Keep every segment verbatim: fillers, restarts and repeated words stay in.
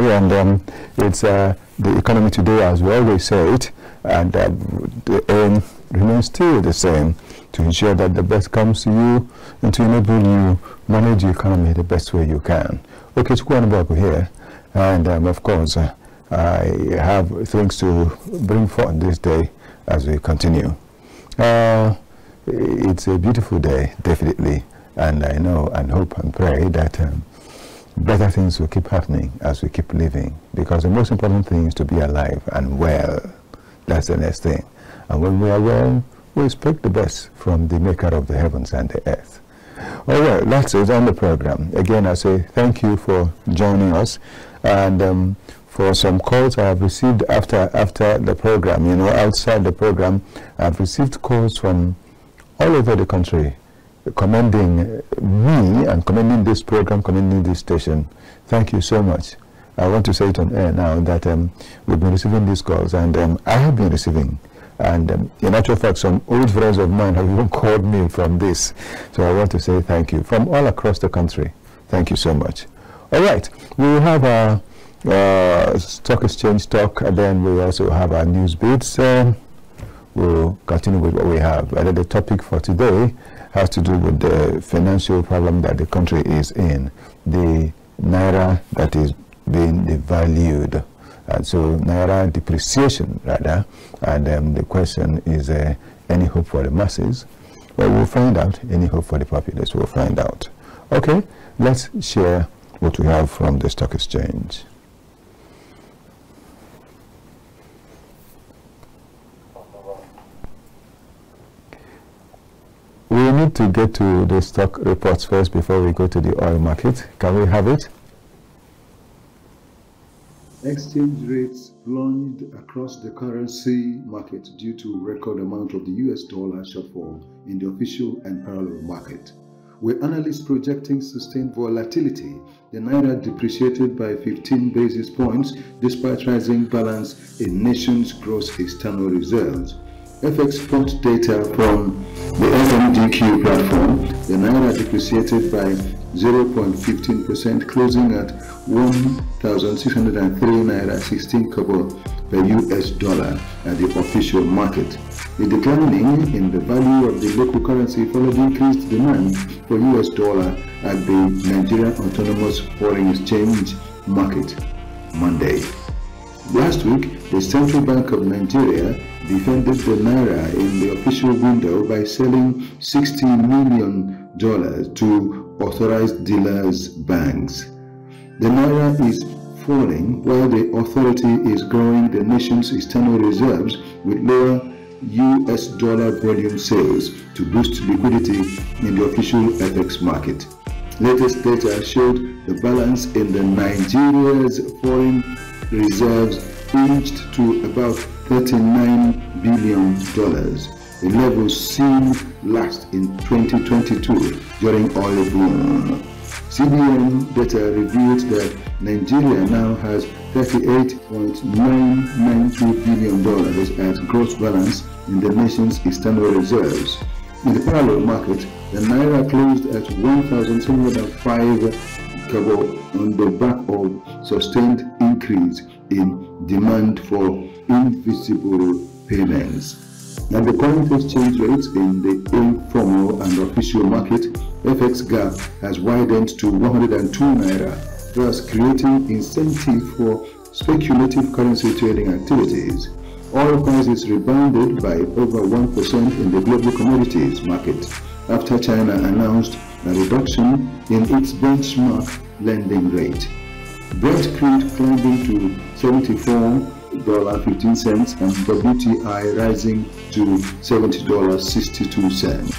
today, and um, it's uh, the economy today, as we always say it, and uh, the aim remains still the same, to ensure that the best comes to you and to enable you manage your economy the best way you can. Okay, it's Kwanabaku here, and um, of course, uh, I have things to bring forth this day as we continue. Uh, it's a beautiful day, definitely, and I know and hope and pray that um, better things will keep happening as we keep living, because the most important thing is to be alive and well. That's the next thing. And when we are well, we expect the best from the maker of the heavens and the earth. All right, that's it on the program. Again, I say thank you for joining us, and um, for some calls I have received after after the program, you know, outside the program, I've received calls from all over the country commending me and commending this program, commending this station. Thank you so much. I want to say it on air now that um, we've been receiving these calls, and um, I have been receiving. And um, in actual fact, some old friends of mine have even called me from this. So I want to say thank you from all across the country. Thank you so much. All right, we will have our uh, stock exchange talk, and then we also have our news bits. Um, we'll continue with what we have. And the topic for today has to do with the financial problem that the country is in, the Naira that is being devalued. And so Naira depreciation, rather, and um, the question is, uh, any hope for the masses? Well, we'll find out. Any hope for the populace? We'll find out. Okay, let's share what we have from the stock exchange. We need to get to the stock reports first before we go to the oil market. Can we have it? Exchange rates plunged across the currency market due to record amount of the U S dollar shortfall in the official and parallel market, with analysts projecting sustained volatility. The Naira depreciated by fifteen basis points despite rising balance in nation's gross external reserves. F X spot data from the F M D Q platform, the Naira depreciated by zero point one five percent, closing at one thousand six hundred three naira sixteen kobo per U S dollar at the official market. The declining in the value of the local currency followed increased demand for U S dollar at the Nigerian Autonomous Foreign Exchange Market Monday. Last week, the Central Bank of Nigeria defended the Naira in the official window by selling sixty million dollars to authorized dealers' banks. The Naira is falling while the authority is growing the nation's external reserves with lower U S dollar volume sales to boost liquidity in the official F X market. Latest data showed the balance in the Nigeria's foreign reserves inched to about thirty-nine billion dollars, a level seen last in twenty twenty-two during oil boom. C B N data revealed that Nigeria now has thirty-eight point nine nine two billion dollars as gross balance in the nation's external reserves. In the parallel market, the Naira closed at one thousand seven hundred five kobo on the back of sustained increase in demand for invisible payments. At the current exchange rates in the informal and official market, F X gap has widened to one hundred two naira, thus creating incentive for speculative currency trading activities. Oil prices rebounded by over one percent in the global commodities market after China announced a reduction in its benchmark lending rate. Brent crude climbing to seventy-four dollars and fifteen cents and W T I rising to seventy dollars and sixty-two cents.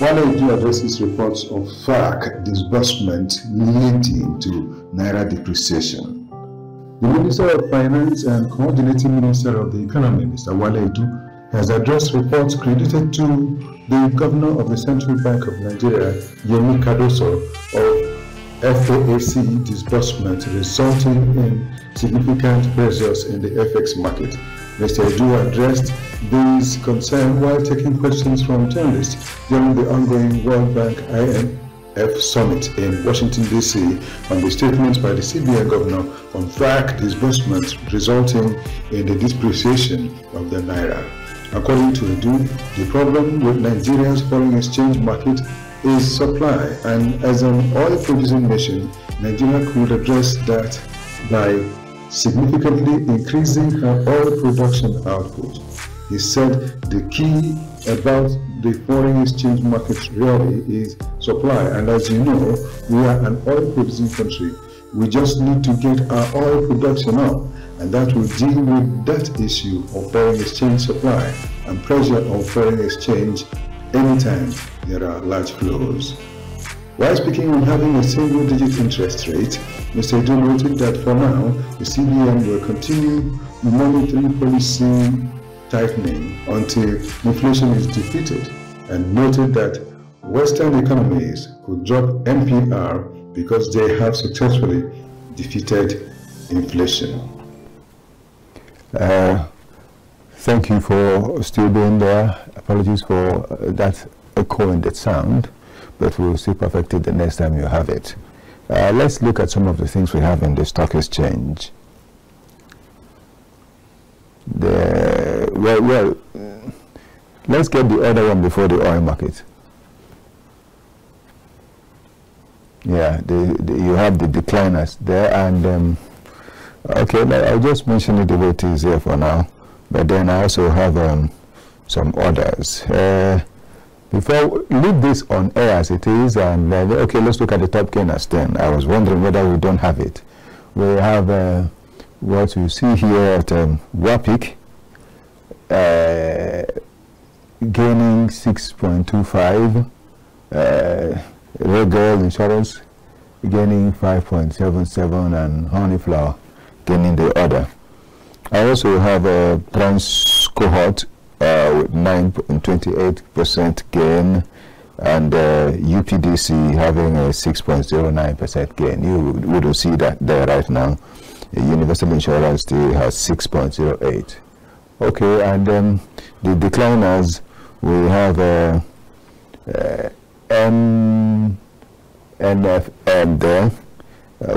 Wale Edun addresses reports of F A R C disbursement leading to Naira depreciation. The Minister of Finance and Coordinating Minister of the Economy, Mister Wale Edun, has addressed reports credited to the Governor of the Central Bank of Nigeria, Yemi Cardoso, of F A A C disbursement resulting in significant pressures in the F X market. Mister Edu addressed these concerns while taking questions from journalists during the ongoing World Bank I M F F Summit in Washington, D C on the statements by the C B N governor on frac disbursements resulting in the depreciation of the Naira. According to Edun, the problem with Nigeria's foreign exchange market is supply, and as an oil-producing nation, Nigeria could address that by significantly increasing her oil production output. He said the key about the foreign exchange market really is supply, and as you know, we are an oil producing country. We just need to get our oil production up, and that will deal with that issue of foreign exchange supply and pressure on foreign exchange anytime there are large flows. While speaking on having a single digit interest rate, Mister Edun noted that for now, the C B N will continue monetary policy tightening until inflation is defeated, and noted that Western economies could drop N P R because they have successfully defeated inflation. Uh, thank you for still being there. Apologies for that echo and that sound, but we'll still perfect it the next time you have it. Uh, let's look at some of the things we have in the stock exchange. The, well, well, let's get the other one before the oil market. Yeah, the, the, you have the decliners there, and um, okay, I'll just mention it the way it is here for now. But then I also have um, some orders. Uh, before leave this on air as it is, and uh, okay, let's look at the top gainers then. I was wondering whether we don't have it. We have. Uh, What you see here at um, WAPIC uh, gaining six point two five, uh, Red Gold Insurance gaining five point seven seven, and Honeyflower gaining the other. I also have a Trans Cohort uh, with nine point two eight percent gain, and uh, U P D C having a six point zero nine percent gain. You wouldn't see that there right now. Universal Insurance still has six point zero eight. Okay, and um, the decliners, we have uh, uh, N F M there, uh,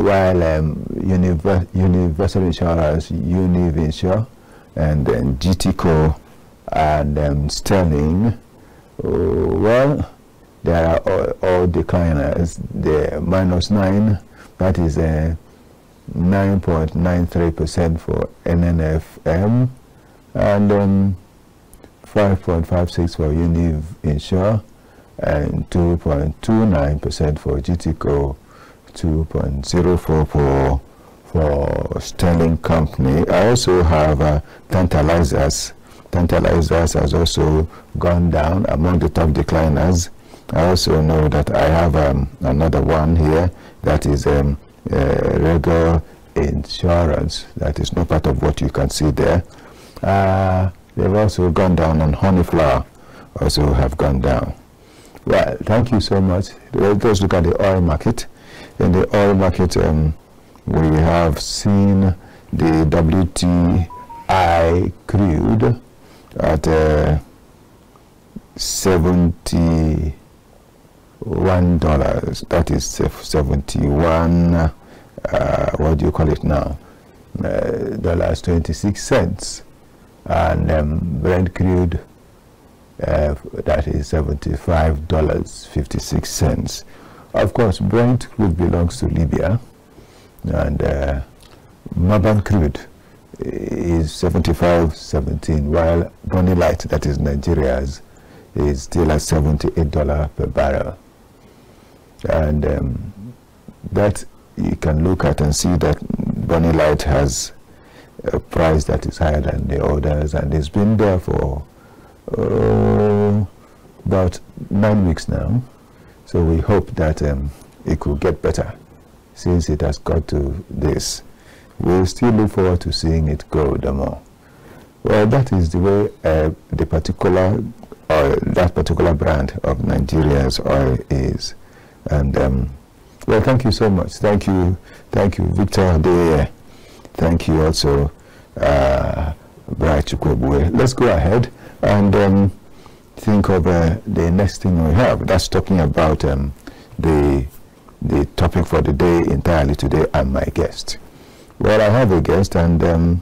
while um, Univer Universal Insurance, Univinsure, and then G T C O and um, Sterling. Oh, well, there are all, all decliners. The minus nine, that is a uh, nine point nine three percent for N N F M, and um, five point five six percent for Univ Insure, and two point two nine percent for G T C O, two point zero four percent for, for Sterling Company. I also have uh, Tantalizers. Tantalizers has also gone down among the top decliners. I also know that I have um, another one here that is um, Uh, Regular Insurance, that is not part of what you can see there. Uh, they've also gone down, and Honeyflower also have gone down. Well, thank you so much. Let's look at the oil market. In the oil market, um, we have seen the W T I crude at uh, seventy. One dollars, that is seventy-one. Uh, what do you call it now? Uh, dollars twenty-six cents, and um, Brent crude, uh, that is seventy-five dollars fifty-six cents. Of course, Brent crude belongs to Libya, and uh, Maban crude is seventy-five seventeen. While Bonny Light, that is Nigeria's, is still at seventy-eight dollars per barrel. And um, that you can look at and see that Bonny Light has a price that is higher than the others, and it's been there for uh, about nine weeks now. So we hope that um, it could get better since it has got to this. We'll still look forward to seeing it go the more. Well, that is the way uh, the particular oil, that particular brand of Nigeria's oil is. And um, well, thank you so much. Thank you, thank you, Victor De. Thank you also, uh, Bright Chukwebwe. Let's go ahead and um, think of uh, the next thing we have. That's talking about um, the the topic for the day entirely today and my guest. Well, I have a guest, and um,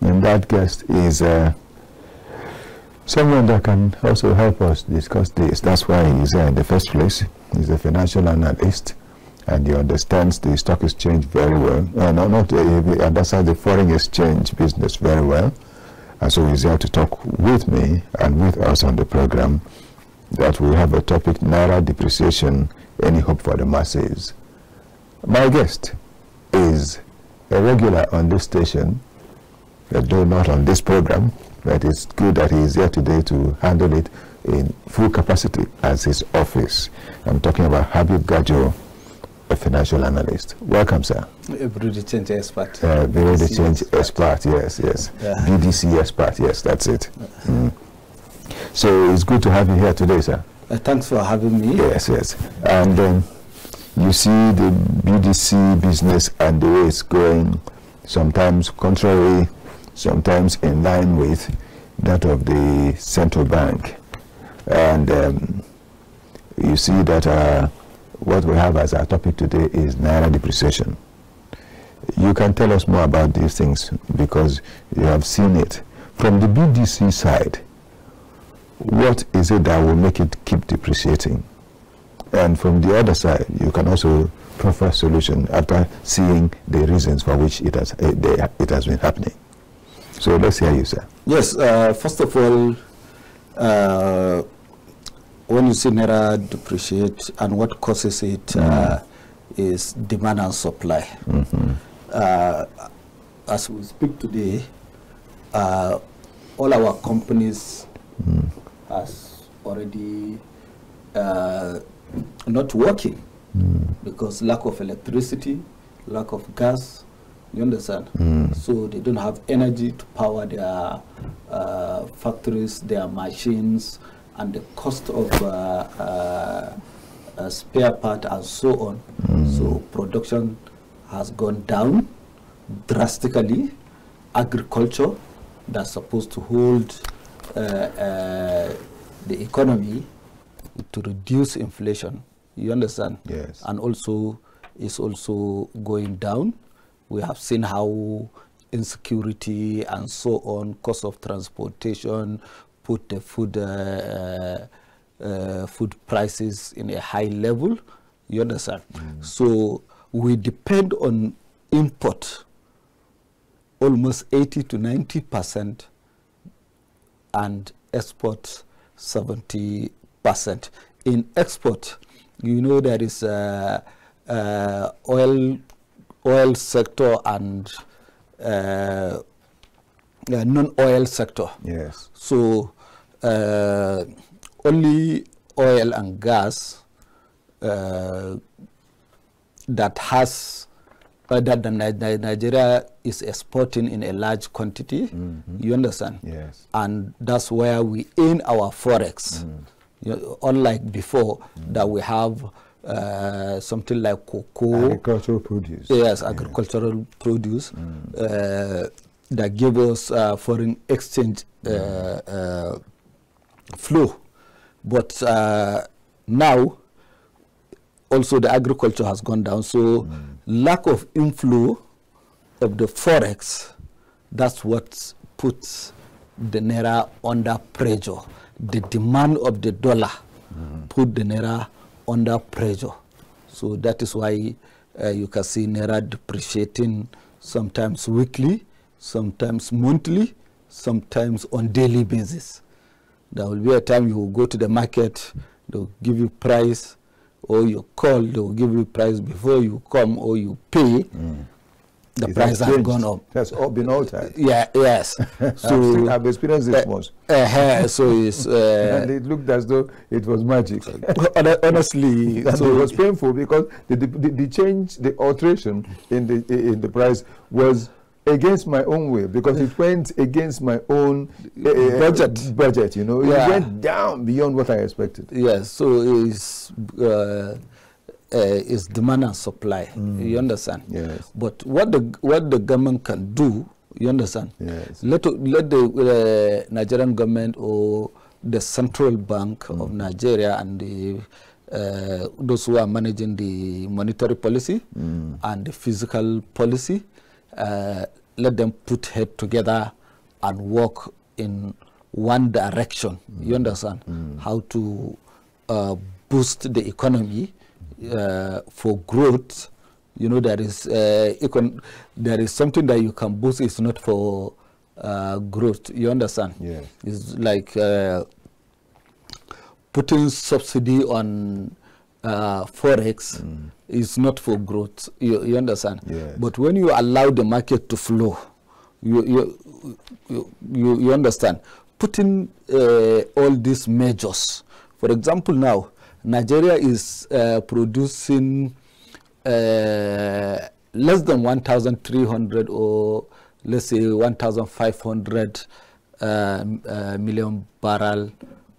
and that guest is uh, someone that can also help us discuss this. That's why he's here in the first place. He's a financial analyst, and he understands the stock exchange very well. Uh, no, not uh, understands the foreign exchange business very well. And so he's here to talk with me and with us on the program that we have a topic, Naira depreciation, any hope for the masses. My guest is a regular on this station, though not on this program, but it's good that he is here today to handle it in full capacity as his office. I'm talking about Habib Gajo, a financial analyst. Welcome, sir. A Brody change expert. Uh, Brody change expert, yes, yes. Yeah. B D C expert, yes, that's it. Mm. So it's good to have you here today, sir. Uh, thanks for having me. Yes, yes. And um, you see the B D C business and the way it's going, sometimes contrary, sometimes in line with that of the central bank. And um, you see that uh, what we have as our topic today is Naira depreciation. You can tell us more about these things because you have seen it. From the B D C side, what is it that will make it keep depreciating? And from the other side, you can also proffer a solution after seeing the reasons for which it has, it has been happening. So let's hear you, sir. Yes, uh, first of all, uh, when you see Naira depreciate and what causes it, mm. uh, is demand and supply. Mm-hmm. uh, as we speak today, uh, all our companies mm. has already uh, not working mm. because lack of electricity, lack of gas, you understand? Mm. So they don't have energy to power their uh, factories, their machines, and the cost of uh, uh, uh, spare part and so on. Mm. So production has gone down drastically. Agriculture, that's supposed to hold uh, uh, the economy to reduce inflation, you understand? Yes. And also is also going down. We have seen how insecurity and so on, cost of transportation, put the food uh, uh, food prices in a high level, you understand? Mm. So we depend on import almost eighty to ninety percent and export seventy percent. In export, you know, there is uh, uh, oil oil sector and uh, Uh, non-oil sector. Yes. So uh, only oil and gas uh, that has uh, that the Nigeria is exporting in a large quantity. Mm-hmm. You understand? Yes. And that's where we earn our forex. Mm. You know, unlike before, mm. that we have uh, something like cocoa, agricultural produce. Yes, agricultural yes. produce. Mm. Uh, that give us uh, foreign exchange uh, uh, flow. But uh, now, also the agriculture has gone down. So mm. lack of inflow of the forex, that's what puts the Naira under pressure. The demand of the dollar mm. put the Naira under pressure. So that is why uh, you can see Naira depreciating sometimes weekly, sometimes monthly, sometimes on daily basis. There will be a time you will go to the market, they'll give you price, or you call, they'll give you price before you come or you pay. Mm. The it price has, has gone up. That's all been altered. Yeah, yes. So I've experienced this uh, once. Uh, so it's uh, and it looked as though it was magic. Honestly, so it was painful because the, the, the change, the alteration in the in the price was against my own will, because it went against my own uh, budget. Budget, you know, it yeah. went down beyond what I expected. Yes, so it's uh, uh, it's demand and supply. Mm. You understand? Yes. But what the what the government can do, you understand? Yes. Let let the uh, Nigerian government or the central bank mm. of Nigeria and the uh, those who are managing the monetary policy mm. and the fiscal policy, uh, let them put head together and work in one direction. Mm. You understand? Mm. How to uh, boost the economy uh, for growth. You know, there is uh, econ there is something that you can boost. It's not for uh, growth. You understand? Yeah. It's like uh, putting subsidy on uh, forex mm. is not for growth. You, you understand? Yes. But when you allow the market to flow, you you you, you, you understand? Putting uh, all these measures. For example, now Nigeria is uh, producing Uh, less than one thousand three hundred or let's say one thousand five hundred uh, uh, million barrel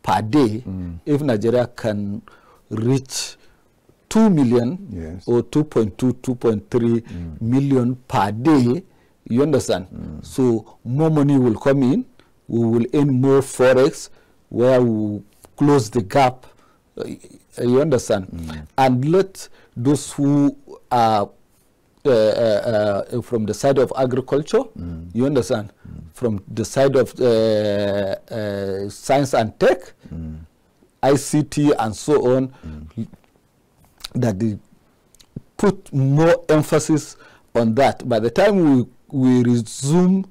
per day. Mm. If Nigeria can reach two million yes. or two point two, two point three mm. million per day, you understand? Mm. So more money will come in, we will earn more forex where we close the gap. Uh, you understand? Mm. And let those who are uh, uh, uh, from the side of agriculture, mm. you understand, mm. from the side of uh, uh, science and tech, mm. I C T and so on, mm. that they put more emphasis on that. By the time we, we resume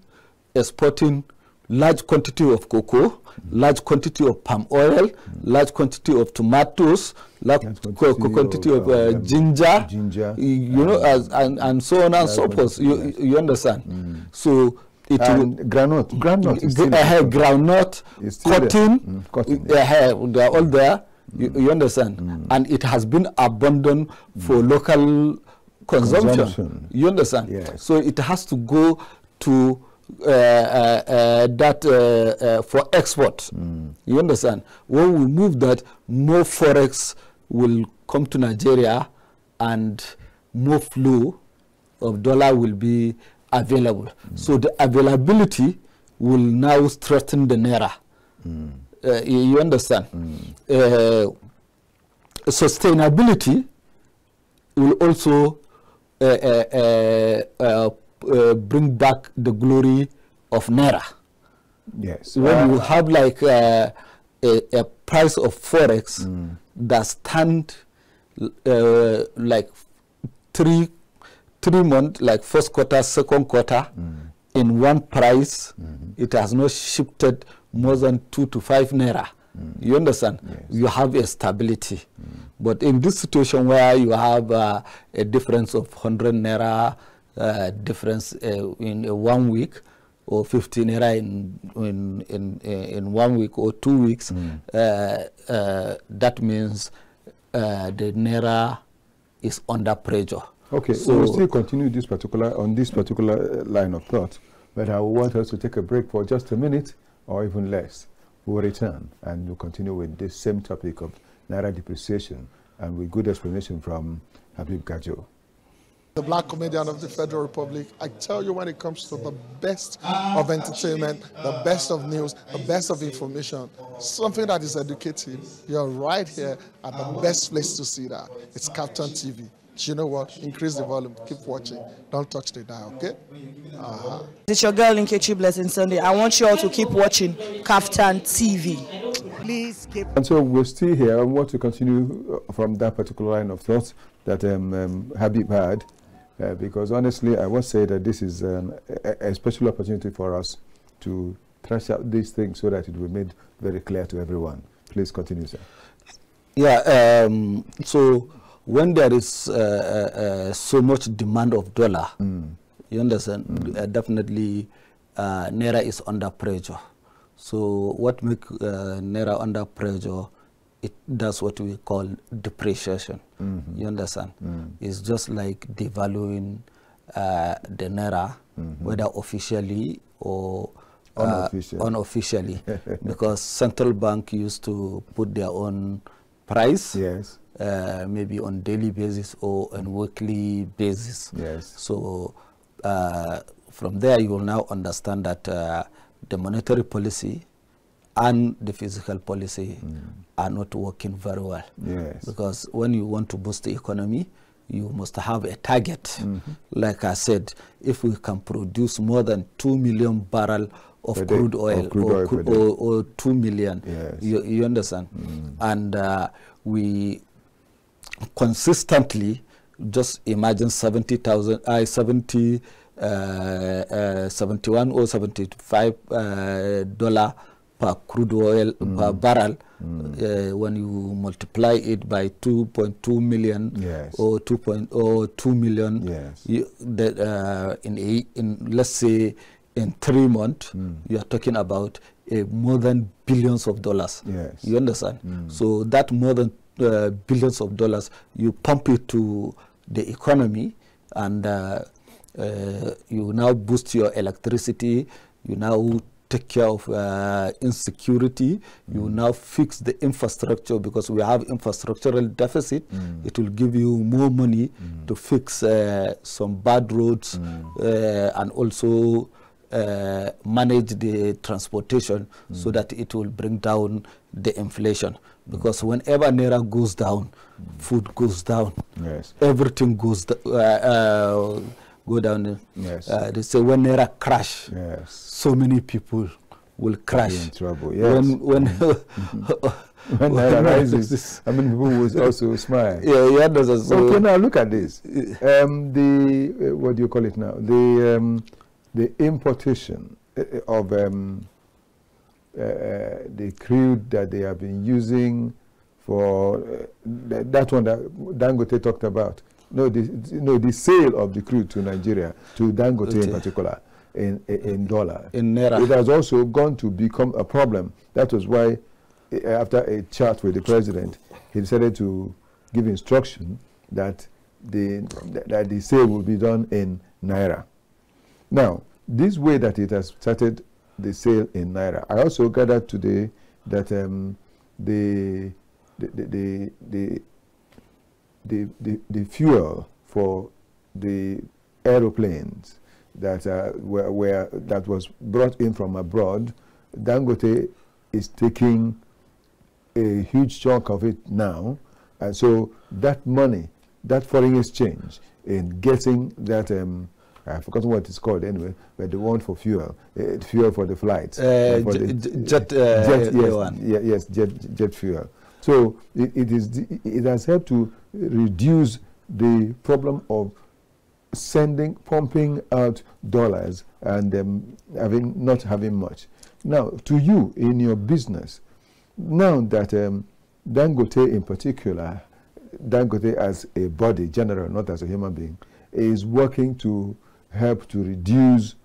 exporting large quantity of cocoa, mm. large quantity of palm oil, mm. large quantity of tomatoes, large, large quantity, co quantity of, of uh, ginger, ginger, you uh, know, as, and, and so on and so forth. You, you understand? Mm. So it and will... Groundnut. Groundnut is still uh, there. Groundnut, cotton, mm, cotton yeah. uh, they are all there, mm. you, you understand? Mm. And it has been abandoned mm. for local consumption. consumption. You understand? Yes. So it has to go to... Uh, uh, uh, that uh, uh, for export, mm. you understand? When we move that, more forex will come to Nigeria and more flow of dollar will be available. Mm. So the availability will now strengthen the naira. Mm. Uh, you understand? Mm. Uh, sustainability will also uh, uh, uh, uh, Uh, bring back the glory of naira. Yes. When uh, you have like uh, a, a price of forex mm. that stand uh, like three three months, like first quarter, second quarter, mm. in one price, mm-hmm. it has not shifted more than two to five naira. Mm. You understand? Yes. You have a stability. Mm. But in this situation where you have uh, a difference of one hundred naira, Uh, difference uh, in uh, one week or fifteen naira in in in in one week or two weeks. Mm. Uh, uh, that means uh, the naira is under pressure. Okay, so we'll still continue this particular on this particular line of thought, but I want us to take a break for just a minute or even less. We'll return and we'll continue with this same topic of naira depreciation and with good explanation from Habib Gajo, the black comedian of the Federal Republic. I tell you, when it comes to the best of entertainment, the best of news, the best of information, something that is educative, you're right here at the best place to see that. It's KAFTAN T V. Do you know what? Increase the volume. Keep watching. Don't touch the dial, okay? Uh-huh. It's your girl, Nkechi Blessing Sunday. I want you all to keep watching KAFTAN T V. Please keep... And so we're still here. I want to continue from that particular line of thought that um, um, Habib had. Uh, because honestly, I would say that this is um, a, a special opportunity for us to trash out these things so that it will be made very clear to everyone. Please continue, sir. Yeah, um, so when there is uh, uh, so much demand of dollar, mm. you understand, mm. uh, definitely uh, naira is under pressure. So what makes uh, naira under pressure? It does what we call depreciation. Mm-hmm. You understand? Mm. It's just like devaluing uh, the naira, mm-hmm. whether officially or uh, unofficially, unofficially. Because central bank used to put their own price, yes, uh, maybe on daily basis or on weekly basis. Yes. So uh, from there, you will now understand that uh, the monetary policy and the fiscal policy mm. are not working very well. Yes. Because when you want to boost the economy, you must have a target. Mm-hmm. Like I said, if we can produce more than two million barrel of per crude oil, crude or, oil crude, or, or two million, yes. you, you understand? Mm. And uh, we consistently, just imagine seventy thousand, seventy-one or seventy-five dollar per crude oil mm. per barrel. Mm. Uh, when you multiply it by two point two million, yes. or two point oh two million, yes. you, that, uh, in a, in let's say in three months, mm. you are talking about a more than billions of dollars. Yes. You understand? Mm. So that more than Uh, billions of dollars, you pump it to the economy, and uh, uh, you now boost your electricity, you now take care of uh, insecurity, mm. you now fix the infrastructure, because we have infrastructural deficit. Mm. It will give you more money mm. to fix uh, some bad roads, mm. uh, and also uh, manage the transportation, mm. so that it will bring down the inflation. Because whenever NAIRA goes down, mm. food goes down, yes. everything goes uh, uh, go down. Yes. Uh, they say when NAIRA crash, yes. so many people will crash. Be in trouble. Yes. When when mm-hmm. when NAIRA rises, I mean, people will also smile. Yeah, yeah. Does also okay, now look at this. Um, the uh, what do you call it now? The um, the importation of. Um, Uh, the crude that they have been using for uh, th that one that Dangote talked about. No, the no the sale of the crude to Nigeria, to Dangote okay. in particular, in in, in dollar. In Naira. It has also gone to become a problem. That was why, uh, after a chat with the president, he decided to give instruction that the th that the sale will be done in Naira. Now, this way that it has started. The sale in Naira. I also gathered today that um, the, the, the, the, the, the, the fuel for the aeroplanes that, uh, were, were, that was brought in from abroad, Dangote is taking a huge chunk of it now. And so that money, that foreign exchange in getting that um, I've forgotten what it's called anyway, but the one for fuel, uh, fuel for the flights. Uh, for the jet, uh, jet, yes, yeah, yes, jet, jet fuel. So it, it, is, it has helped to reduce the problem of sending, pumping out dollars and um, having, not having much. Now, to you in your business, now that um, Dangote in particular, Dangote as a body, general, not as a human being, is working to help to reduce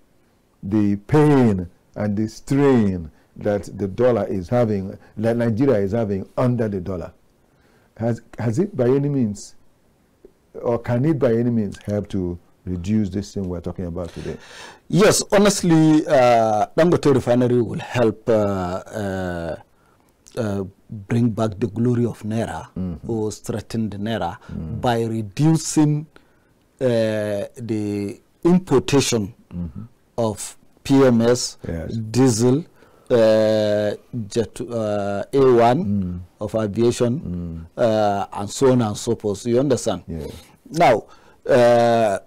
the pain and the strain that the dollar is having, that Nigeria is having under the dollar. Has, has it by any means, or can it by any means help to reduce this thing we're talking about today? Yes, honestly, uh, Dangote Refinery will help uh, uh, uh, bring back the glory of Naira, mm-hmm. or strengthen the Naira, mm. by reducing Uh, the importation mm-hmm. of P M S, yes. diesel, uh, jet, uh, A one mm. of aviation, mm. uh, and so on and so forth. You understand? Yeah. Now, uh,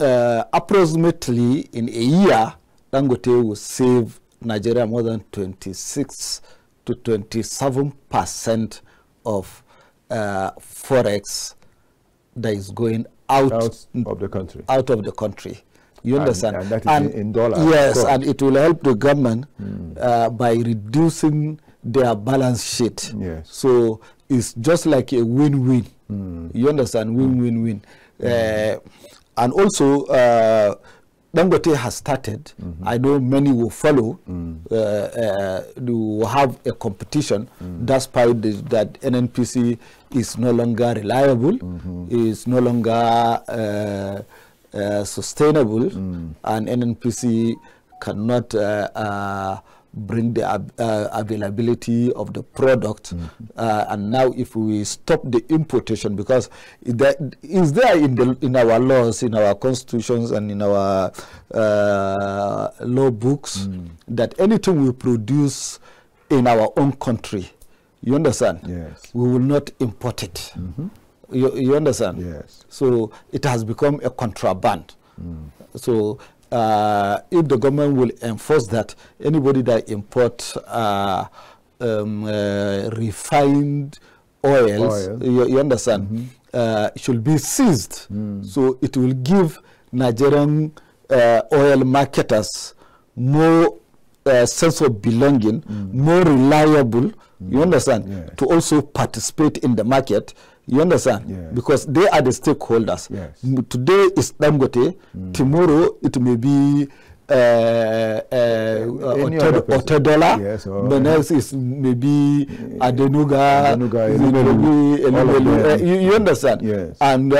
uh, approximately in a year, Dangote will save Nigeria more than twenty-six to twenty-seven percent of uh, forex that is going Out, out of the country. Out of the country. You and, understand? And that is and in dollars. Yes, and it will help the government mm. uh, by reducing their balance sheet. Yes. So it's just like a win-win. Mm. You understand? Win-win-win. Mm. Uh, and also, uh, Dangote has started. Mm-hmm. I know many will follow. Mm. Uh, uh, they will have a competition. Mm. That's why the, that N N P C is no longer reliable. Mm-hmm. Is no longer uh, uh, sustainable, mm. and N N P C cannot uh, uh, bring the ab uh, availability of the product. Mm-hmm. uh, and now, if we stop the importation, because that is there in the in our laws, in our constitutions, and in our uh, law books, mm. that anything we produce in our own country. You understand? Yes. We will not import it. Mm-hmm. You, you understand? Yes. So it has become a contraband. Mm. So uh, if the government will enforce that, anybody that imports uh, um, uh, refined oils, oil. you, you understand, mm-hmm. uh, should be seized. Mm. So it will give Nigerian uh, oil marketers more uh, sense of belonging, mm. more reliable, mm. you understand, yes. to also participate in the market. You understand? Yes. Because they are the stakeholders. Yes. Today is Dangote. Mm. Tomorrow it may be uh, uh, Otedola. Yes, or the next is maybe Adenuga. Adenuga is maybe Elubelu. You, you understand? Yes. And uh,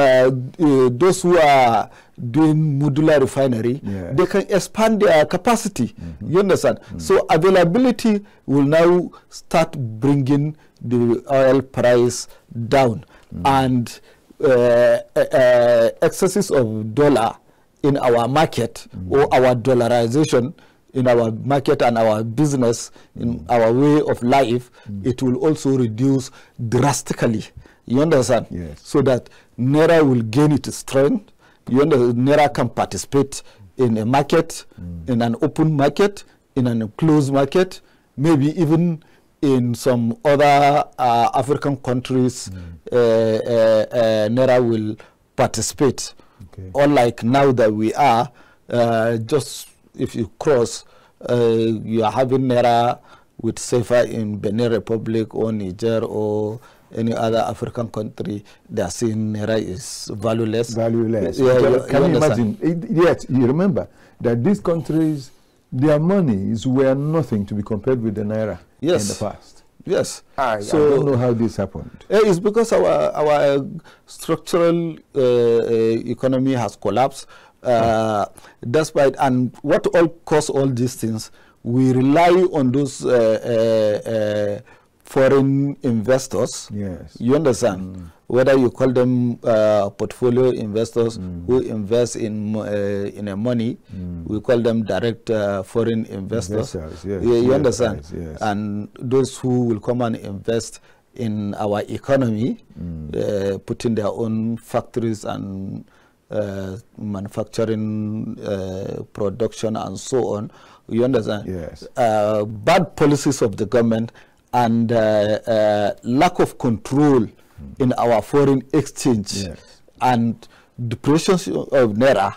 uh, those who are doing modular refinery, yes. they can expand their capacity. Mm-hmm. You understand? Mm. So availability will now start bringing the oil price down. Mm. And uh, uh, excesses of dollar in our market, mm. or our dollarization in our market and our business, in mm. our way of life, mm. it will also reduce drastically. You understand? Yes. So that NAIRA will gain its strength. You understand? NAIRA can participate in a market, mm. in an open market, in an enclosed market, maybe even in some other uh, African countries, mm. uh, uh, uh, NAIRA will participate. Okay. Unlike now that we are, uh, just if you cross, uh, you are having NAIRA with SEFA in Benin Republic or Niger or any other African country, they are saying NAIRA is valueless. Valueless. Yeah, can you, can you, you imagine? It, yes, you remember that these countries, their monies were nothing to be compared with the NAIRA. Yes. In the past. Yes. I, so, I don't know how this happened. It's because our, our structural uh, economy has collapsed. Uh, mm. Despite, and what all caused all these things, we rely on those uh, uh, uh, foreign investors. Yes. You understand? Mm. Whether you call them uh, portfolio investors, mm. who invest in uh, in a money, mm. we call them direct uh, foreign investors. Yes, yes, you, you yes, understand? Yes, yes. And those who will come and invest in our economy, mm. uh, putting their own factories and uh, manufacturing uh, production and so on. You understand? Yes. Uh, bad policies of the government and uh, uh, lack of control in our foreign exchange, yes. and the pressures of NAIRA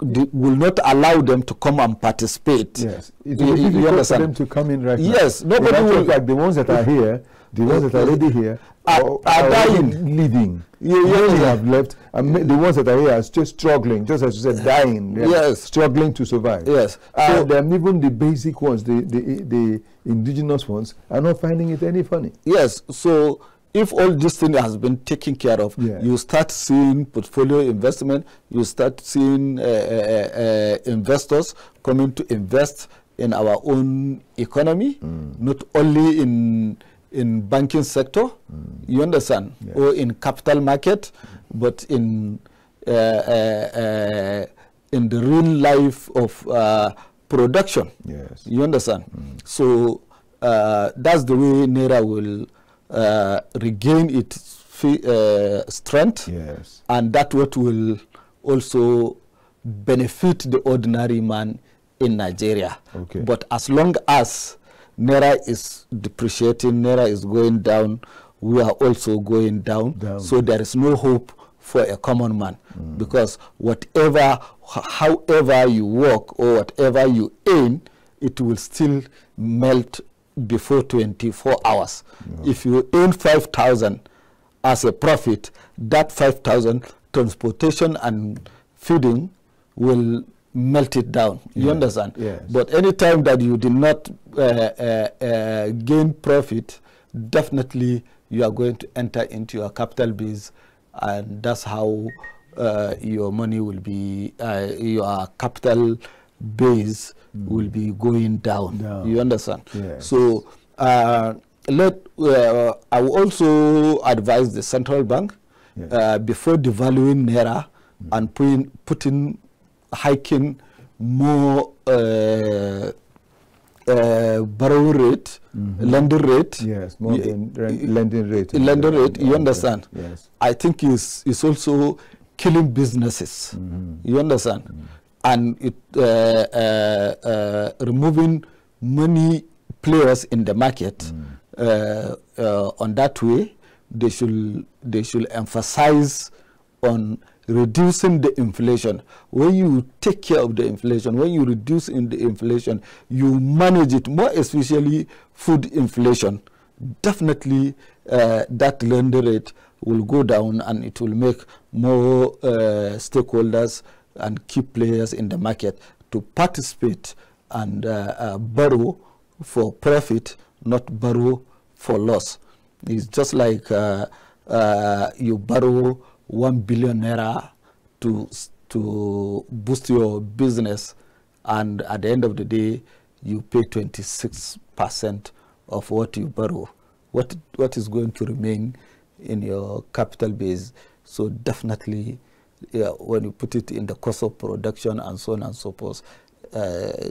will not allow them to come and participate. Yes, it will be difficult for them to come in right now. Yes, nobody will. Like the ones that are here, the ones that are already here are, are, are dying, leaving. You really have left, and the ones that are here are still struggling, just as you said, dying. Yes, struggling to survive. Yes, and so, um, even the basic ones, the the the indigenous ones, are not finding it any funny. Yes, so if all this thing has been taken care of, yeah. you start seeing portfolio investment. You start seeing uh, uh, uh, investors coming to invest in our own economy, mm. not only in. in banking sector, mm. you understand, yes. or in capital market, mm. but in uh, uh, uh, in the real life of uh, production. Yes. You understand? Mm. So uh, that's the way NAIRA will uh, regain its uh, strength, yes. and that what will also benefit the ordinary man in Nigeria. Okay. But as long as NAIRA is depreciating, NAIRA is going down, we are also going down, down. So there is no hope for a common man, mm. because whatever, however you work or whatever you aim, it will still melt before twenty-four hours. Mm. If you earn five thousand as a profit, that five thousand transportation and feeding will melt it down. You yeah. understand? Yes. But any time that you did not uh, uh, uh, gain profit, definitely you are going to enter into your capital base, and that's how uh, your money will be, uh, your capital base mm. will be going down. down. You understand? Yes. So uh, let uh, I will also advise the central bank, yes. uh, before devaluing NAIRA mm. and putting putting hiking more uh, uh, borrow rate, mm-hmm. lending rate. Yes, more than lending rate. Lending rate, you understand? Yes. I think it's, it's also killing businesses. Mm-hmm. You understand? Mm-hmm. And it uh, uh, uh, removing many players in the market. Mm-hmm. uh, uh, on that way, they should, they should emphasize on reducing the inflation. When you take care of the inflation, when you reduce in the inflation, you manage it, more especially food inflation. Definitely uh, that lending rate will go down, and it will make more uh, stakeholders and key players in the market to participate and uh, uh, borrow for profit, not borrow for loss. It's just like uh, uh, you borrow one billion naira to to boost your business, and at the end of the day you pay twenty-six percent of what you borrow. What what is going to remain in your capital base? So definitely, yeah, when you put it in the cost of production and so on and so forth, uh,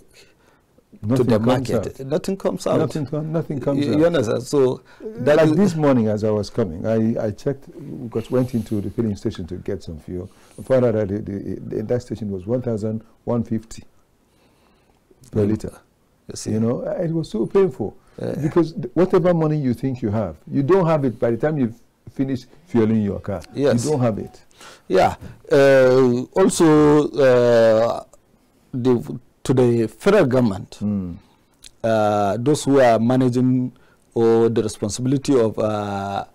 to the market, out. nothing comes out. Nothing, com nothing comes you, out. You understand? So, that like this morning, as I was coming, I, I checked, because went into the filling station to get some fuel. Found out that the, the, the, that station was one thousand one hundred fifty per mm. liter. You, see. you know, it was so painful uh, because whatever money you think you have, you don't have it by the time you've finished fueling your car. Yes. You don't have it. Yeah. Uh, also, uh, the. to the federal government, mm. uh, those who are managing or the responsibility of uh,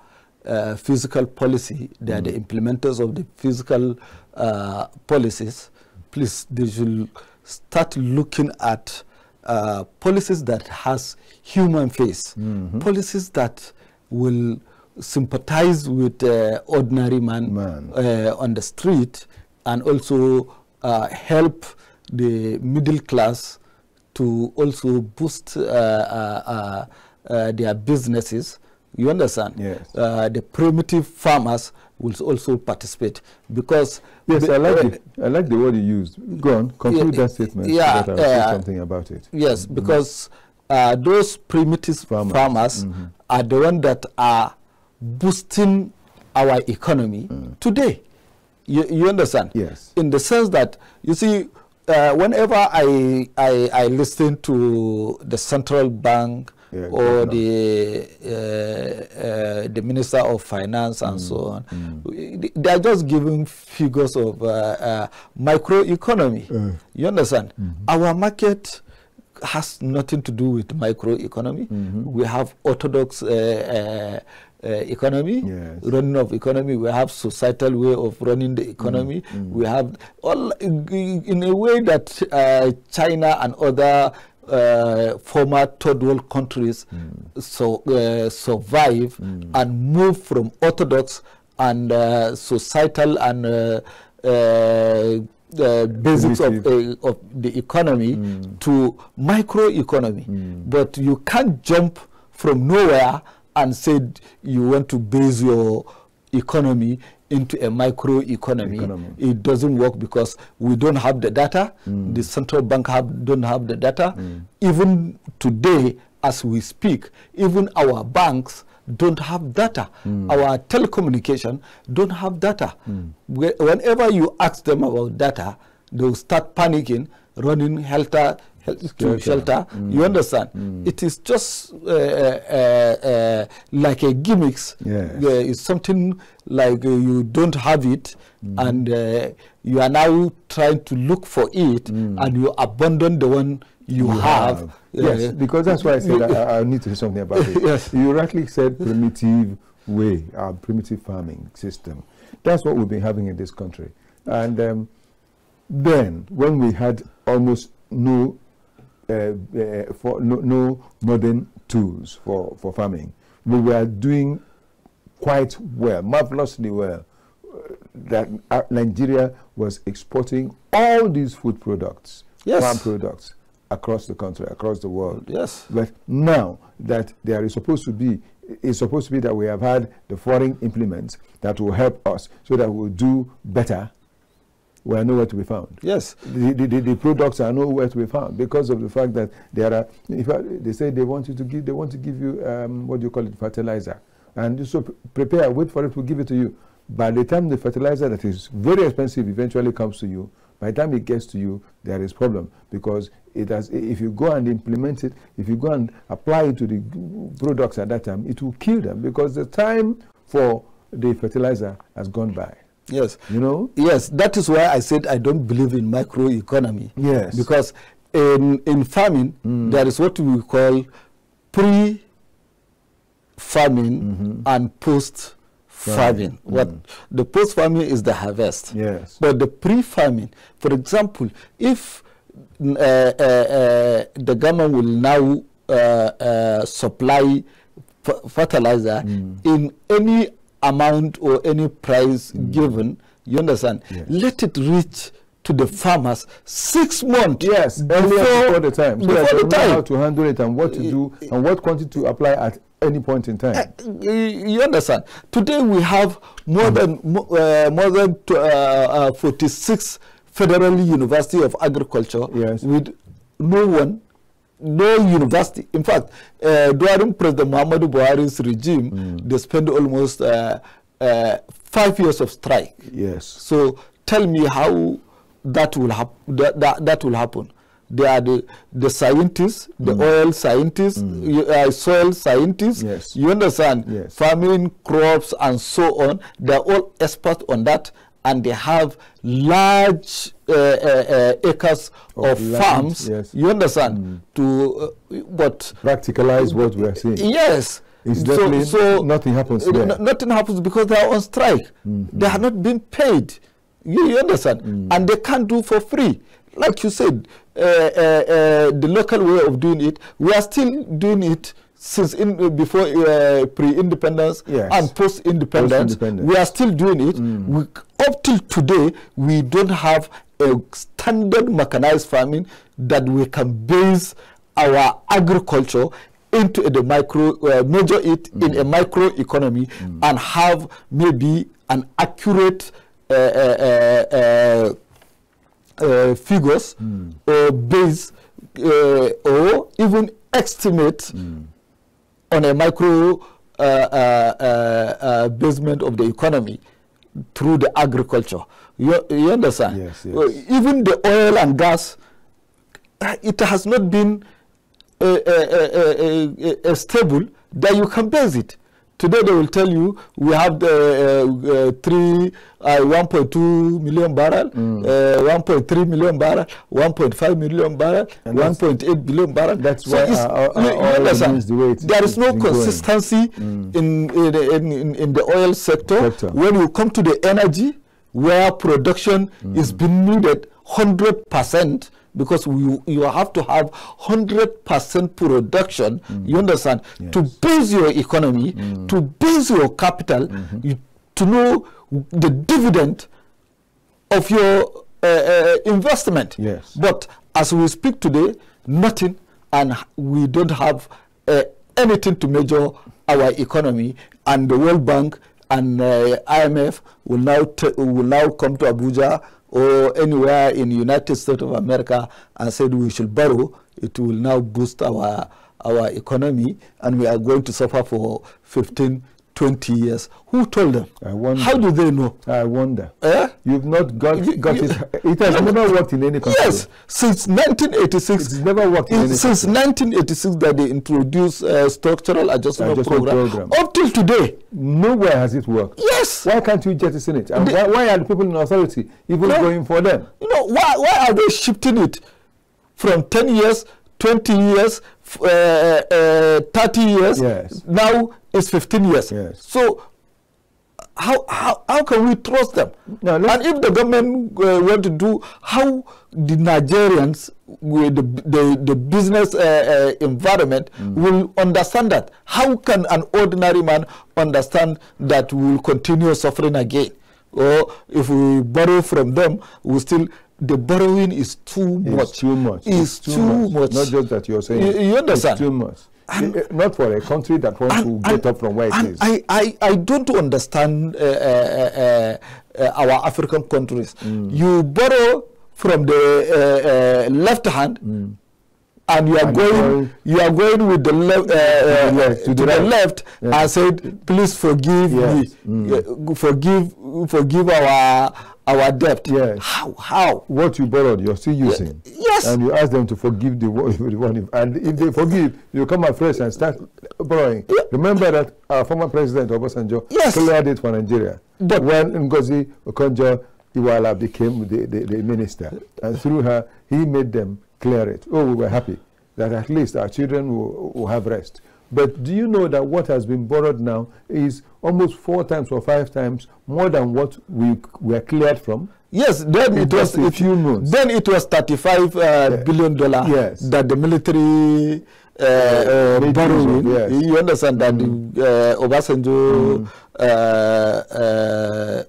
uh, fiscal policy, they mm. are the implementers of the fiscal uh, policies. Please, they should start looking at uh, policies that has human face, mm-hmm. policies that will sympathize with uh, ordinary man, man. Uh, on the street, and also uh, help the middle class to also boost uh, uh, uh, uh, their businesses. You understand? Yes. Uh, the primitive farmers will also participate, because yes, I like uh, it. I like the word you used. Go on, conclude yeah, that statement. Yeah, so that I'll uh, say something about it. Yes, mm-hmm. because uh, those primitive farmers, farmers mm-hmm. are the ones that are boosting our economy mm. today. You, you understand? Yes. In the sense that you see. Uh, whenever I, I I listen to the central bank yeah, or the uh, uh, the minister of finance and mm. so on, mm. they are just giving figures of uh, uh, microeconomy. Uh. You understand? Mm-hmm. Our market has nothing to do with microeconomy. Mm-hmm. We have orthodox. Uh, uh, Uh, economy, yes. running of economy, we have societal way of running the economy, mm, mm. we have all in a way that uh, China and other uh, former third world countries mm. so uh, survive mm. and move from orthodox and uh, societal and uh, uh, uh, basics of, uh, of the economy mm. to microeconomy. Mm. But you can't jump from nowhere and said you want to base your economy into a micro economy. Economic. It doesn't work, because we don't have the data. Mm. The central bank have, don't have the data. Mm. Even today, as we speak, even our banks don't have data. Mm. Our telecommunication don't have data. Mm. Whenever you ask them about data, they'll start panicking, running helter to shelter. Mm. You understand? Mm. It is just uh, uh, uh, like a gimmicks. Yes. Uh, it's something like uh, you don't have it, mm. and uh, you are now trying to look for it, mm. and you abandon the one you, you have. have. Yes, uh, because that's why I said I, I need to say something about it. Yes. You rightly said primitive way, our primitive farming system. That's what we've been having in this country. And um, then when we had almost no Uh, uh, for no, no modern tools for, for farming, we were doing quite well, marvelously well. Uh, that uh, Nigeria was exporting all these food products, yes. farm products, across the country, across the world. Yes. But now that there is supposed to be, it's supposed to be that we have had the foreign implements that will help us so that we'll do better were nowhere to be found. Yes. The, the, the products are nowhere to be found because of the fact that there are, in fact, they say they want you to give, they want to give you, um, what do you call it, fertilizer. And so prepare, wait for it, we'll give it to you. By the time the fertilizer that is very expensive eventually comes to you, by the time it gets to you, there is problem because it has, if you go and implement it, if you go and apply it to the products at that time, it will kill them because the time for the fertilizer has gone by. Yes. You know? Yes. That is why I said I don't believe in microeconomy. Yes. Because in, in farming, mm. there is what we call pre-farming mm-hmm. and post-farming. Farming. Mm. What the post farming is the harvest. Yes. But the pre farming, for example, if uh, uh, uh, the government will now uh, uh, supply fertilizer mm. in any amount or any price mm. given, you understand? Yes. Let it reach to the farmers six months. Yes. Before, before the time. So before the time. How to handle it and what to do and what quantity to apply at any point in time. Uh, you understand? Today we have more mm-hmm. than uh, more than uh, uh, forty-six Federal University of Agriculture yes. with no one, no university. In fact, uh, during President Muhammadu Buhari's regime, mm. they spent almost uh, uh, five years of strike. Yes. So tell me how that will happen. That, that, that will happen. They are the, the scientists, the mm. oil scientists, mm. uh, soil scientists, yes. you understand, yes. farming, crops, and so on. They are all experts on that, and they have large uh, uh, uh, acres of, of land, farms, yes. you understand, mm. to uh, what... Practicalize what we are saying. Yes. It's so, so nothing happens there. Nothing happens because they are on strike. Mm-hmm. They are not being paid, you, you understand, mm. and they can't do for free. Like you said, uh, uh, uh, the local way of doing it, we are still doing it since in, uh, before uh, pre-independence yes. and post-independence. Post-independence. We are still doing it. Mm. We, up till today, we don't have a standard mechanized farming that we can base our agriculture into the micro, uh, measure it mm. in a microeconomy mm. and have maybe an accurate uh, uh, uh, uh, Uh, figures mm. or base uh, or even estimate mm. on a micro uh, uh, uh, uh, basement of the economy through the agriculture. You, you understand? Yes, yes. Uh, even the oil and gas, it has not been a, a, a, a, a stable that you can base it. Today they will tell you we have the uh, uh, three, uh, one point two million barrel, mm. uh, one point three million barrel, one point five million barrel, one point eight billion barrel. That's so why our, our, our oil is the way it there is no consistency mm. in, in, in, in the oil sector. sector. When you come to the energy, where production mm. is being needed one hundred percent, because we, you have to have one hundred percent production, mm. you understand, yes. to base your economy, mm. to base your capital, mm-hmm. you, to know the dividend of your uh, uh, investment. Yes. But as we speak today, nothing, and we don't have uh, anything to measure our economy, and the World Bank and uh, I M F will now, t will now come to Abuja or anywhere in the United States of America and said we should borrow. It will now boost our our economy and we are going to suffer for fifteen, twenty years. Who told them? I wonder. How do they know? I wonder. Eh? You've not got, you, got you, it. It has you, never worked in any country. Yes, since nineteen eighty-six. It's never worked in any Since country. nineteen eighty-six that they introduced uh, structural adjustment, adjustment program. program. Up till today. Nowhere has it worked. Yes. Why can't you jettison it? And the, why, why are the people in authority even no, going for them? You know, why, why are they shifting it from ten years, twenty years, uh, uh, thirty years, yes. now it's fifteen years. Yes. So how, how, how can we trust them? No, and if the government uh, were to do, how the Nigerians, with the, the, the business uh, uh, environment mm. will understand that? How can an ordinary man understand that we will continue suffering again? Or if we borrow from them, we still... The borrowing is too much. It's too much. It's, it's too, too much. much. Not just that you're saying. You, you understand? It's too much. And not for a country that wants and, to get and, up from where it is. I, I, I don't understand uh, uh, uh, uh, our African countries. Mm. You borrow from the uh, uh, left hand, mm. and you are and going, going, you are going with the left uh, uh, yes, to, to the, the left, yes. and said, "Please forgive yes. me, mm. forgive, forgive our our debt." Yes. How? How? What you borrowed, you're still using. Yes. And you ask them to forgive the one, and if they forgive, you come at first and start borrowing. Yeah. Remember that our former president Obasanjo yes. cleared it for Nigeria. But when Ngozi Okonjo-Iweala became the, the the minister, and through her, he made them clear it. Oh, we were happy that at least our children will, will have rest. But do you know that what has been borrowed now is almost four times or five times more than what we were cleared from? Yes, then it, it was a few months. Then it was thirty-five uh, yeah. billion dollars yes. that the military uh, uh, borrowing. Yes. You understand that mm. the, uh, Obasanjo mm. uh, uh,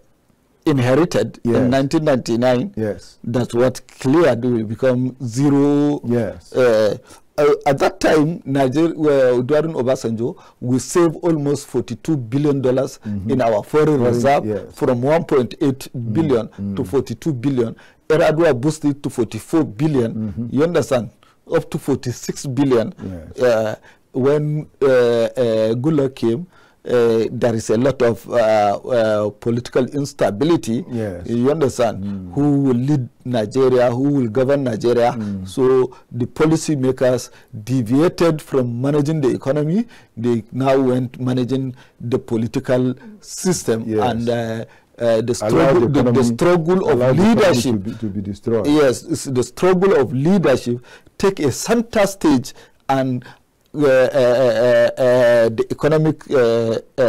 inherited yes. in nineteen ninety-nine. Yes, that's what cleared will become zero. Yes. Uh, Uh, at that time, Nigeria, uh, during Obasanjo, we saved almost forty-two billion dollars mm-hmm. in our foreign mm-hmm. reserve yes. from one point eight mm-hmm. billion mm-hmm. to forty-two billion. Eradua boosted to forty-four billion. Mm-hmm. You understand? Up to forty-six billion. Yes. Uh, when uh, uh, Gula came, uh, there is a lot of uh, uh, political instability. Yes. You understand? Mm. Who will lead Nigeria, who will govern Nigeria. Mm. So the policy makers deviated from managing the economy. They now went managing the political system. Yes. And uh, uh, the struggle, the economy, the, the struggle of leadership to be, to be destroyed. Yes, it's the struggle of leadership take a center stage, and Uh, uh, uh, uh, the economic, uh, uh,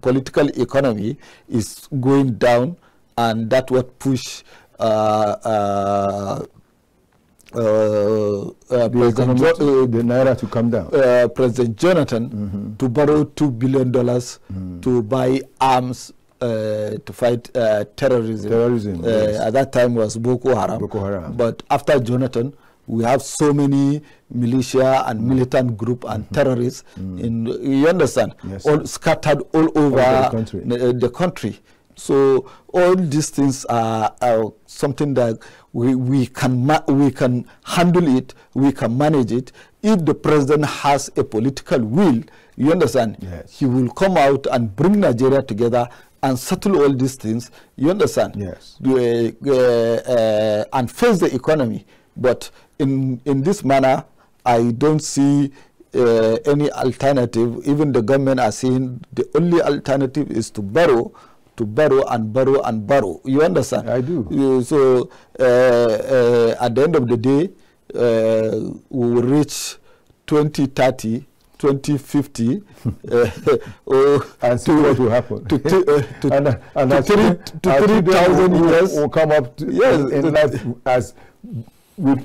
political economy is going down, and that would push uh, uh, uh, uh, President jo uh, the Naira to come down. Uh, President Jonathan mm-hmm. to borrow two billion dollars mm. to buy arms uh, to fight uh, terrorism. Terrorism. Uh, yes. At that time was Boko Haram. Boko Haram. But after Jonathan, we have so many militia and militant group and mm-hmm. terrorists, mm. in, you understand, yes, all scattered all over all the, country. The, the country. So all these things are, are something that we, we, can ma we can handle it, we can manage it. If the president has a political will, you understand, yes, he will come out and bring Nigeria together and settle all these things, you understand, yes, the, uh, uh, and face the economy. But in in this manner, I don't see uh, any alternative. Even the government are saying the only alternative is to borrow, to borrow and borrow and borrow. You understand? I do. Uh, so uh, uh, at the end of the day, uh, we will reach twenty thirty, twenty fifty, uh, uh, and see to, what will happen. To, uh, to, and, and to three thousand years will come up to, yes, in, in life as with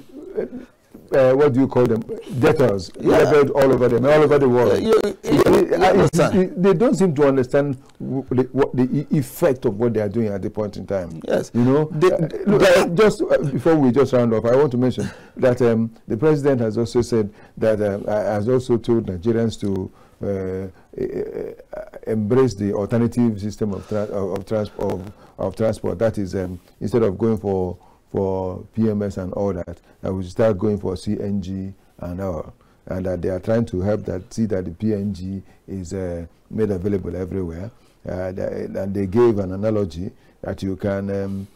uh, what do you call them, debtors, yeah, leveled all over them, all over the world. Uh, you, you, they, I, they don't seem to understand the, what the effect of what they are doing at the point in time. Yes, you know. They, uh, look, they, I, just uh, before we just round off, I want to mention that um, the president has also said that uh, has also told Nigerians to uh, embrace the alternative system of tra of, trans of of transport. That is, um, instead of going for for P M S and all that, that we start going for C N G and all, and that they are trying to help that, see that the P N G is uh, made available everywhere. Uh, that, and they gave an analogy that you can um,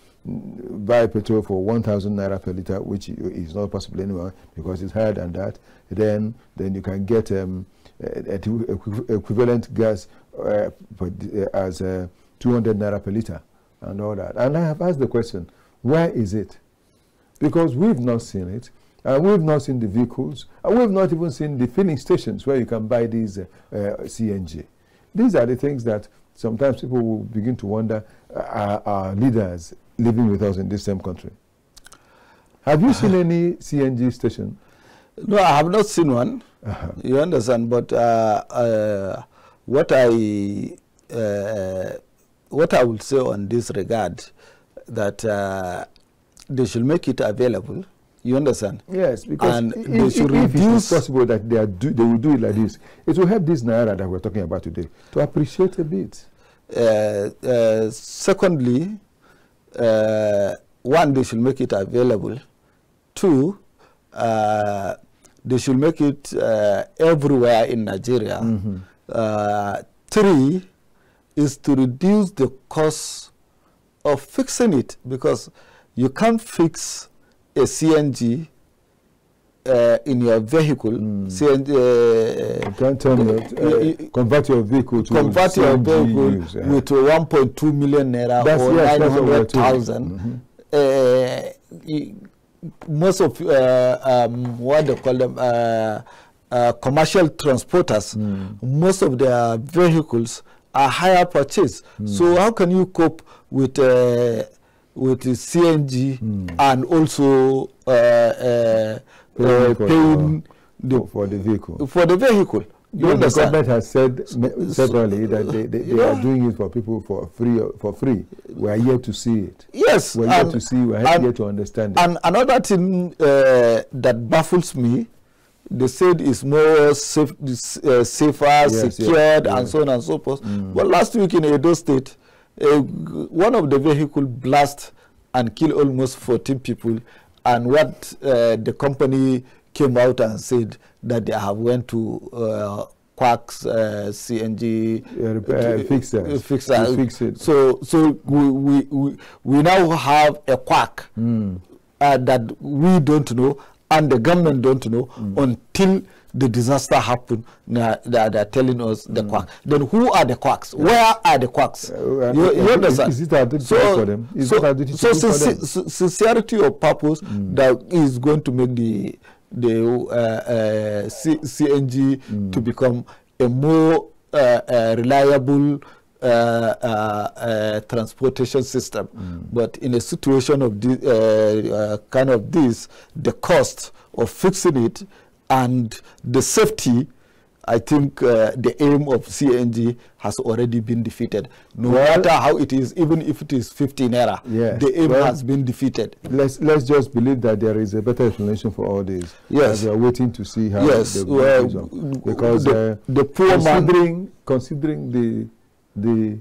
buy petrol for one thousand naira per liter, which is not possible anywhere because it's higher than that. Then, then you can get um, equivalent gas uh, as uh, two hundred naira per liter and all that. And I have asked the question, where is it? Because we've not seen it, and we've not seen the vehicles, and we've not even seen the filling stations where you can buy these uh, uh, C N G. These are the things that sometimes people will begin to wonder, uh, are our leaders living with us in this same country? Have you seen any C N G station? No, I have not seen one. Uh-huh. You understand, but uh, uh, what I uh, what I will say on this regard, that uh, they should make it available. You understand? Yes, because and it, they should if reduce. It's possible that they are do, they will do it like this. It will help this Naira that we're talking about today to appreciate a bit. Uh, uh, secondly, uh, one, they should make it available. Two, uh, they should make it uh, everywhere in Nigeria. Mm-hmm. uh, three is to reduce the cost of fixing it, because you can't fix a C N G uh, in your vehicle. Mm. C N G, uh, you can't tell me uh, uh, convert your vehicle to convert your vehicle use, yeah. with one point two million naira that's, or yes, nine hundred thousand. Mm-hmm. uh, most of uh, um, what they call them uh, uh, commercial transporters, mm. most of their vehicles are higher purchase. Mm. So how can you cope with uh, with the C N G mm. and also uh, uh, uh, paying the, for the vehicle? For the vehicle. You know, the government has said separately that they, they, they yeah. are doing it for people for free. For free, we are yet to see it. Yes, we are and, yet to see. We are and, yet to understand it. And another thing uh, that baffles me, they said it's more safe, uh, safer, yes, secured, yes, and yes. so on and so forth. Mm. But last week in Edo State, Uh, one of the vehicle blast and kill almost fourteen people, and what uh, the company came out and said that they have went to uh, Quark's uh, C N G uh, repair, uh, fixer. Uh, fixer. Fix it. So, so we, we we we now have a Quark mm. uh, that we don't know and the government don't know mm. until the disaster happened. Now they, they are telling us the mm. Quark. Then who are the Quarks? Yeah. Where are the Quarks? Uh, uh, you, uh, you understand? Is, is it identity so, for them? Is so, it so sinc them? Sincerity of purpose mm. that is going to make the the uh, uh, C CNG mm. to become a more uh, uh, reliable uh, uh, uh, transportation system. Mm. But in a situation of this, uh, uh, kind of this, the cost of fixing it and the safety, I think uh, the aim of C N G has already been defeated. No well, matter how it is, even if it is fifteen naira, yes, the aim well, has been defeated. Let's let's just believe that there is a better explanation for all this. Yes, we are waiting to see how. Yes, the well, because the, uh, the poor considering man, considering the the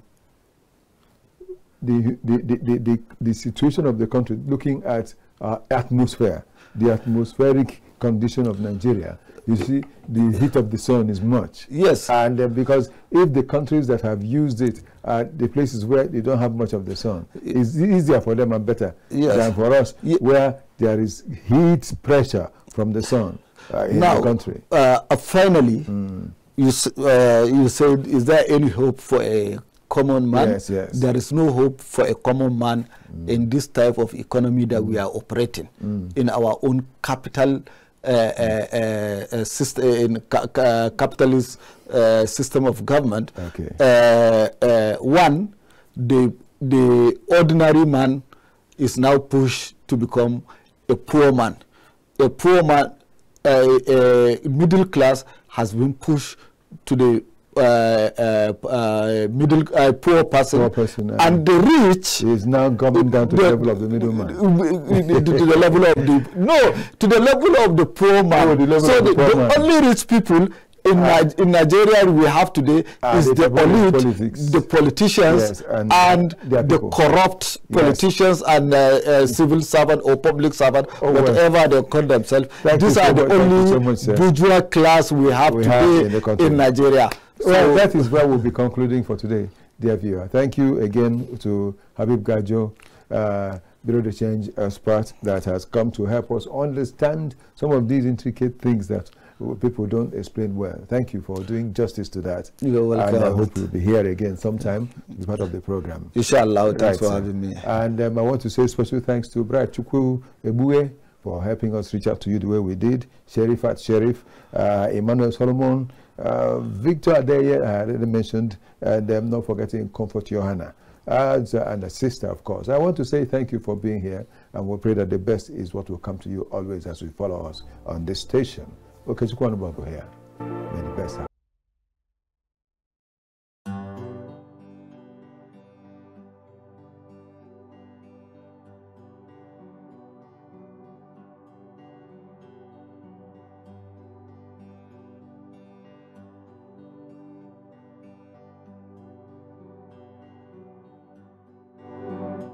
the the, the the the the situation of the country, looking at uh, atmosphere, the atmospheric condition of Nigeria, you see the heat of the sun is much. Yes, and uh, because if the countries that have used it are the places where they don't have much of the sun, it's easier for them and better yes. than for us Ye where there is heat pressure from the sun uh, in now, the country. Uh, uh, finally, mm. you uh, you said, is there any hope for a common man? Yes, yes. There is no hope for a common man mm. in this type of economy that mm. we are operating mm. in our own capital. Uh, uh, uh, system, in ca ca capitalist uh, system of government. Okay. Uh, uh, one, the the ordinary man is now pushed to become a poor man. A poor man, uh, uh, middle class has been pushed to the uh, uh, uh, middle uh, poor person, poor person uh, and the rich is now coming down to the, the level of the middleman. to, to the level of the no, to the level of the poor man. Oh, the so the, the, the man. Only rich people in uh, Ni in Nigeria we have today uh, is the elite, politics. the politicians, yes, and, and the corrupt politicians yes. and uh, uh, civil servant or public servant, oh, whatever well. they call themselves. Thank These are so the only so much, bourgeois class we have we today have in, in Nigeria. So well, that is where we'll be concluding for today, dear viewer. Thank you again to Habib Gajo, uh, Bureau de Change expert that has come to help us understand some of these intricate things that people don't explain well. Thank you for doing justice to that. You're welcome. And I hope you'll be here again sometime as part of the program. Inshallah, right, thanks for having me. And um, I want to say special thanks to Brad Chukwu Ebue for helping us reach out to you the way we did. Sheriff at Sheriff, uh, Emmanuel Solomon, Uh, Victor Adeye, I already mentioned, and I'm um, not forgetting Comfort Johanna, as, uh, and a sister, of course. I want to say thank you for being here, and we pray that the best is what will come to you always as we follow us on this station. Okay, Chukwu Anubongo here. May the best happen.